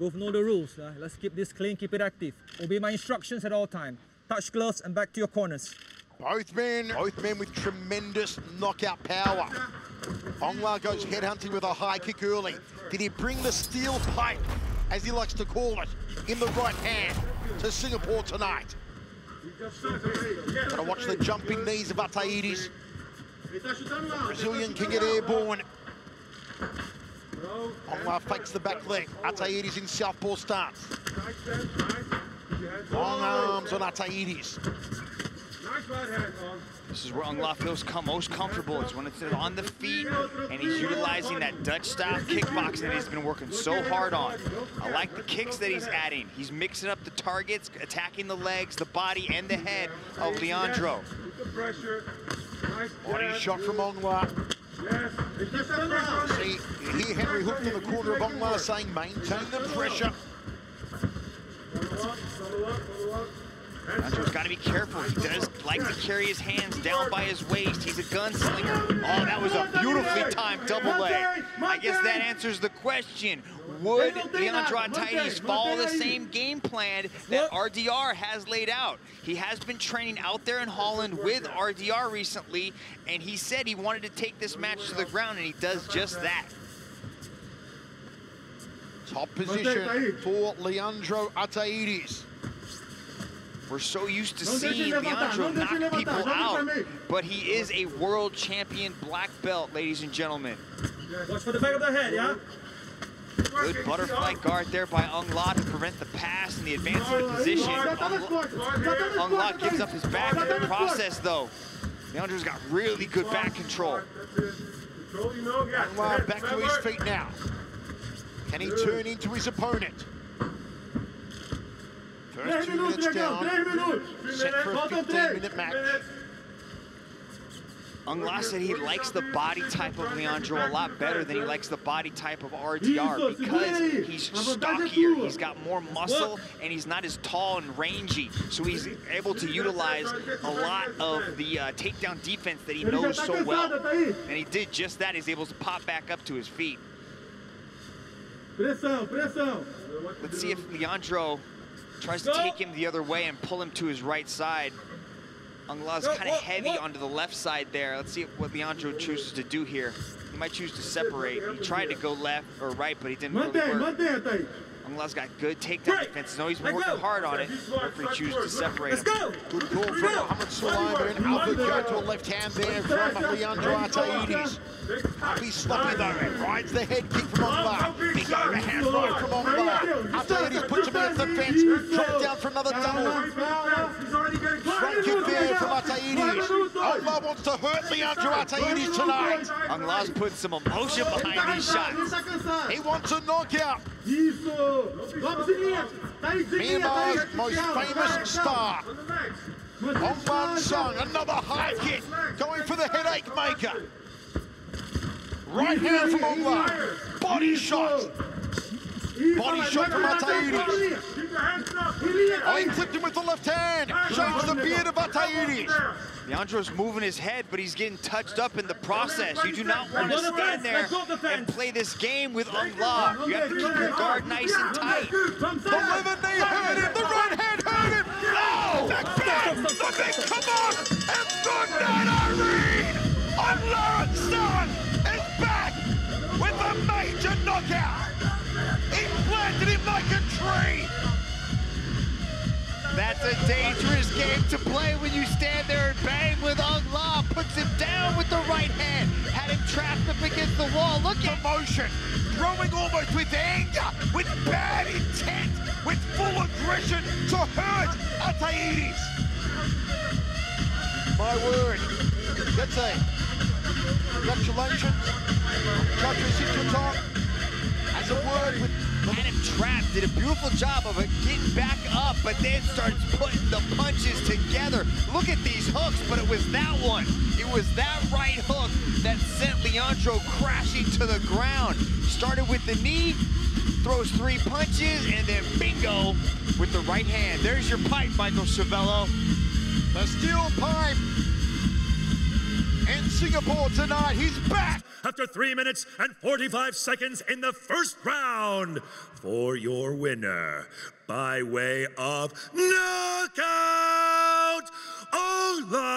Both know the rules. Let's keep this clean, keep it active. Obey my instructions at all times. Touch gloves and back to your corners. Both men with tremendous knockout power. Aung La goes headhunting with a high kick early. Did he bring the steel pipe, as he likes to call it, in the right hand to Singapore tonight? Gotta watch the jumping knees of Ataides. Brazilian can get airborne. Aung La fakes the back leg. Ataides in southpaw stance. Long arms on Ataides. This is where Aung La feels most comfortable. It's when it's on the feet, and he's utilizing that Dutch-style kickboxing that he's been working so hard on. I like the kicks that he's adding. He's mixing up the targets, attacking the legs, the body, and the head of Leandro. Body shot from Aung La. See, you hear Henry Hook in the corner of Aung La saying, maintain the pressure. Leandro's got to be careful. He does like to carry his hands down by his waist. He's a gunslinger. Oh, that was a beautifully timed double leg. I guess that answers the question. Would Leandro Ataides follow the same game plan that RDR has laid out? He has been training out there in Holland with RDR recently, and he said he wanted to take this match to the ground, and he does just that. Top position for Leandro Ataides. We're so used to seeing Leandro knock people out, but he is a world champion black belt, ladies and gentlemen. Watch for the back of the head, yeah? Good butterfly guard there by Aung La to prevent the pass and the advance of the position. Aung La gives up his back in the process, though. Leandro's got really good back control. Aung La back to his feet now. Can he turn into his opponent? First 2 minutes down, set for a 15-minute match. Aung La said he likes the body type of Leandro a lot better than he likes the body type of RDR because he's stockier, he's got more muscle, and he's not as tall and rangy. So he's able to utilize a lot of the takedown defense that he knows so well. And he did just that. He's able to pop back up to his feet. Let's see if Leandro tries to take him the other way and pull him to his right side. Aung La's kind of heavy onto the left side there. Let's see what Leandro chooses to do here. He might choose to separate. He tried to go left or right, but he didn't really work. Aung La's got good takedown defense. No, he's been working hard on it. Hopefully chooses to separate him. Good call from Mohamed Saliba and Alfred go to a left hand there from Leandro Ataides. He's sloppy though. Rides the head kick from Aung La. Big overhand right from Aung La. Ataides puts him against the fence. Dropped down for another double. Straight kick there from Ataides. Aung La wants to hurt Leandro Ataides tonight. Aung La's putting some emotion behind these shots. He wants a knockout. Myanmar's most famous star. Aung La N Sang, another high kick, going for the headache maker. Right hand from Aung La. Body shot. Body shot from Ataides. Oh, he flipped him with the left hand. Shakes the beard of Ataides. Leandro's moving his head, but he's getting touched up in the process. You do not want to stand there and play this game with Aung La. You have to keep your guard nice and tight. The left knee hurt him. The right hand hurt him. Oh! Back! The big come on! And good night, Irene! Aung La N Sang is back with a major knockout. He planted him like a tree. That's a dangerous game to play when you stand there and bang with Aung La. Puts him down with the right hand. Had him trapped up against the wall. Look at emotion. Growing almost with anger, with bad intent, with full aggression to hurt Ataides. My word. That's it. Congratulations. Judges, hit your top. As a word with... Had him trapped, did a beautiful job of getting back up, but then starts putting the punches together. Look at these hooks, but it was that one. It was that right hook that sent Leandro crashing to the ground. Started with the knee, throws three punches, and then bingo with the right hand. There's your pipe, Michael Savello. The steel pipe. And Singapore tonight. He's back! After 3 minutes and 45 seconds in the first round, for your winner, by way of knockout, Aung La